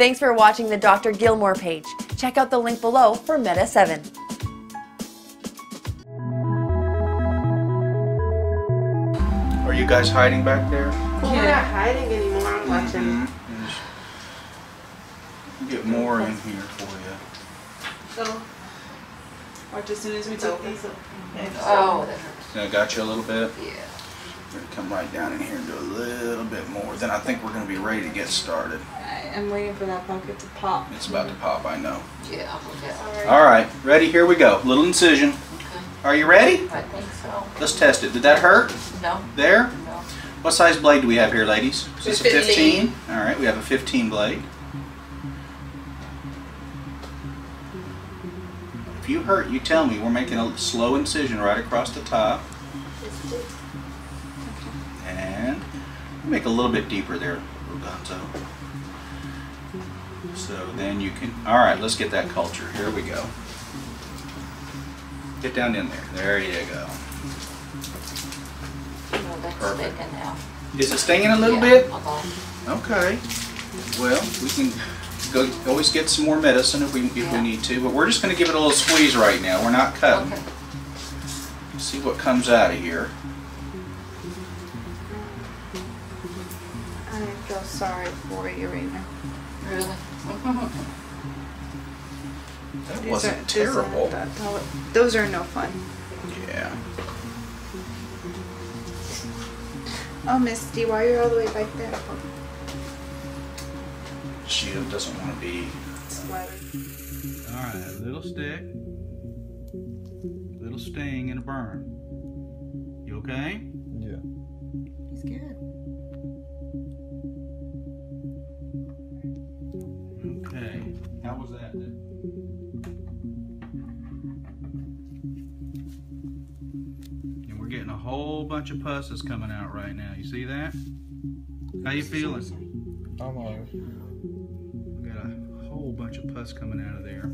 Thanks for watching the Dr. Gilmore page. Check out the link below for Meta-Seven. Are you guys hiding back there? Well, we're not hiding anymore. I'm watching. Get more in here for you. So, or just as soon as we take these up. Oh, that hurts. That got you a little bit? Yeah. We're gonna come right down in here and do a little bit more. Then I think we're gonna be ready to get started. I'm waiting for that pumpkin to pop. It's about to pop, I know. Yeah, okay. Alright, ready? Here we go. Little incision. Are you ready? I think so. Let's test it. Did that hurt? No. There? No. What size blade do we have here, ladies? Is this a 15? Alright, we have a 15 blade. If you hurt, you tell me. We're making a slow incision right across the top. And we'll make a little bit deeper there, Gonzo. So then you can, alright, let's get that culture. Here we go. Get down in there. There you go. Well, that's perfect. Sticking now. Is it stinging a little bit? Okay. Well, we can go always get some more medicine if we need to, but we're just going to give it a little squeeze right now. We're not cutting. Okay. Let's see what comes out of here. I feel sorry for you right now. Really? That wasn't terrible. Those are no fun. Yeah. Oh, Misty, why are you all the way back there? She doesn't want to be. Alright, a little stick. A little sting and a burn. You okay? Yeah. He's good. Okay. How was that? Getting a whole bunch of pus is coming out right now. You see that? How you feeling? I'm alright. We got a whole bunch of pus coming out of there.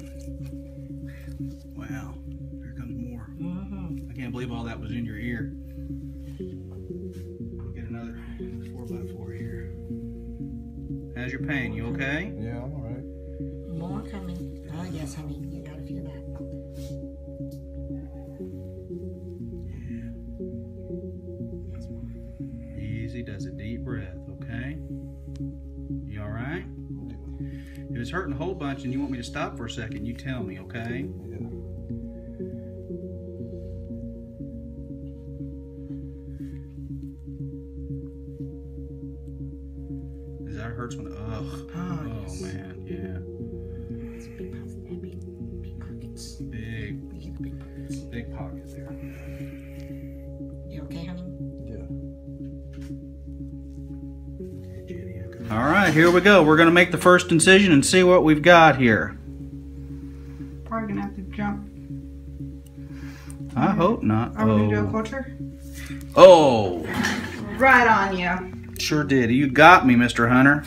Wow. Here comes more. I can't believe all that was in your ear. We'll get another 4x4 here. How's your pain? You okay? Yeah, I'm alright. More coming. Oh yes, honey. You gotta feel that. Does a deep breath, okay? You alright? If it's hurting a whole bunch and you want me to stop for a second, you tell me, okay? Yeah. Does that hurt when ugh. Oh, yes. Man, yeah. That's big pockets. Big pockets. Big pocket there. You okay, honey? All right, here we go. We're going to make the first incision and see what we've got here. Probably going to have to jump. I hope not. Are we going to do a culture? Oh. Right on you. Sure did. You got me, Mr. Hunter.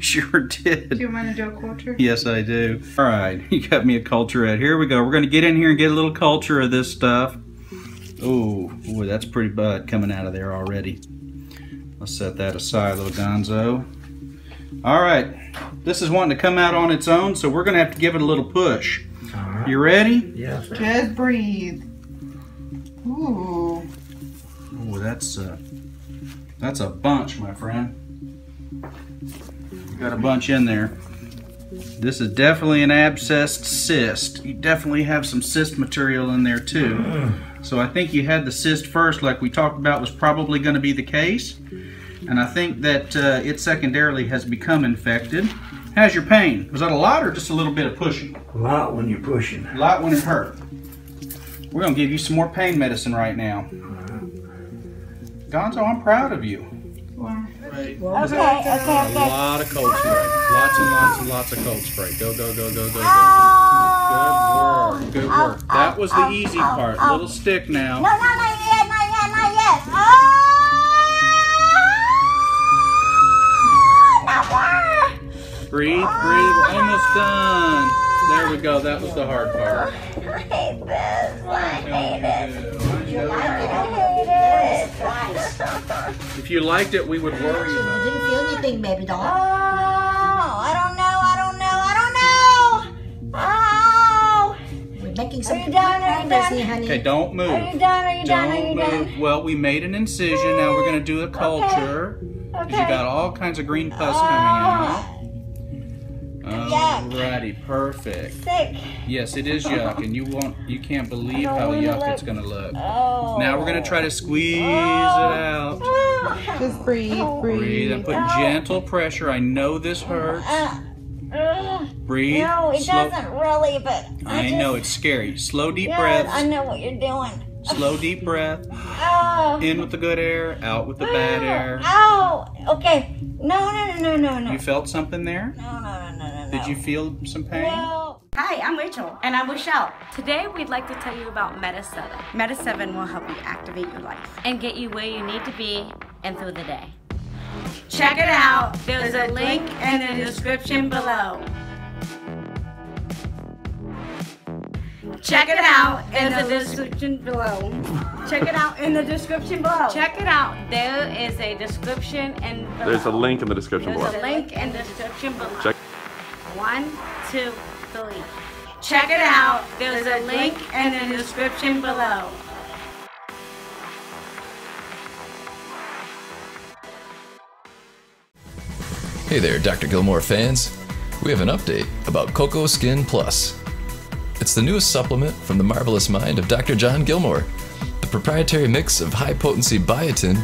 Sure did. Do you want to do a culture? Yes, I do. All right, you got me a culturette. Here we go. We're going to get in here and get a little culture of this stuff. Oh, boy, that's pretty bad coming out of there already. Let's set that aside, little Gonzo. All right, this is wanting to come out on its own, so we're gonna have to give it a little push. Right. You ready? Yes. Just breathe. Ooh. Ooh, that's a bunch, my friend. You got a bunch in there. This is definitely an abscessed cyst. You definitely have some cyst material in there too. So I think you had the cyst first, like we talked about, was probably going to be the case. And I think that it secondarily has become infected. How's your pain? Was that a lot or just a little bit of pushing? A lot when you're pushing. A lot when it hurt. We're going to give you some more pain medicine right now. Gonzo, I'm proud of you. Right. Okay, okay. A lot of cold spray. Lots and lots and lots of cold spray. Go, go, go, go, go, go. Good work. Good work. That was the easy part. Little stick now. No, no, not yet, not yet, not yet. Breathe, breathe. Almost done. There we go. That was the hard part. I hate this. I hate it. If you liked it, we would worry about it. I didn't feel anything, baby doll. making some progress here, honey. Okay, don't move. Are you done? Are you done? Are you done? Well, we made an incision. Now we're going to do a culture. Okay. Okay. You got all kinds of green pus coming out. Alrighty, perfect. Sick. Yes, it is yuck, and you can't believe how yuck it's going to look. Oh. Now we're going to try to squeeze it out. Just breathe, breathe. I'm putting gentle pressure. I know this hurts. Breathe. No, it doesn't really, but I know it's scary. Slow, deep breaths. I know what you're doing. Slow, deep breath. In with the good air, out with the bad air. Ow! Okay. No, no, no, no, no, no. You felt something there? No, no, no, no, no. Did you feel some pain? No. Hi, I'm Rachel. And I'm Michelle. Today we'd like to tell you about Meta-Seven. Meta-Seven will help you activate your life and get you where you need to be and through the day. Check it out. There's a link in the description below. Check it out in the description below. Check it out in the description below. Check it out. There is a description and below. There's a link in the description below. There's a link in the description below. Check. 1, 2, 3. Check it out. There's a link in the description below. Hey there, Dr. Gilmore fans. We have an update about Coco Skin Plus. It's the newest supplement from the marvelous mind of Dr. John Gilmore. The proprietary mix of high-potency biotin,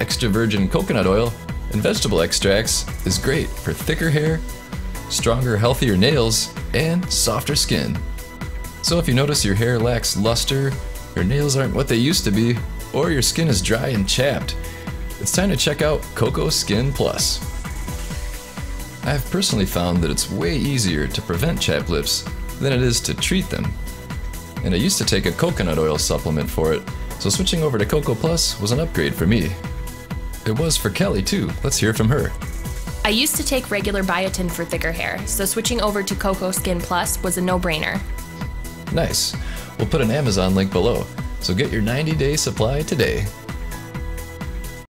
extra virgin coconut oil, and vegetable extracts is great for thicker hair, stronger, healthier nails, and softer skin. So if you notice your hair lacks luster, your nails aren't what they used to be, or your skin is dry and chapped, it's time to check out Coco Skin Plus. I've personally found that it's way easier to prevent chapped lips than it is to treat them. And I used to take a coconut oil supplement for it, so switching over to Coco Plus was an upgrade for me. It was for Kelly too. Let's hear from her. I used to take regular biotin for thicker hair, so switching over to Coco Skin Plus was a no-brainer. Nice. We'll put an Amazon link below, so get your 90-day supply today.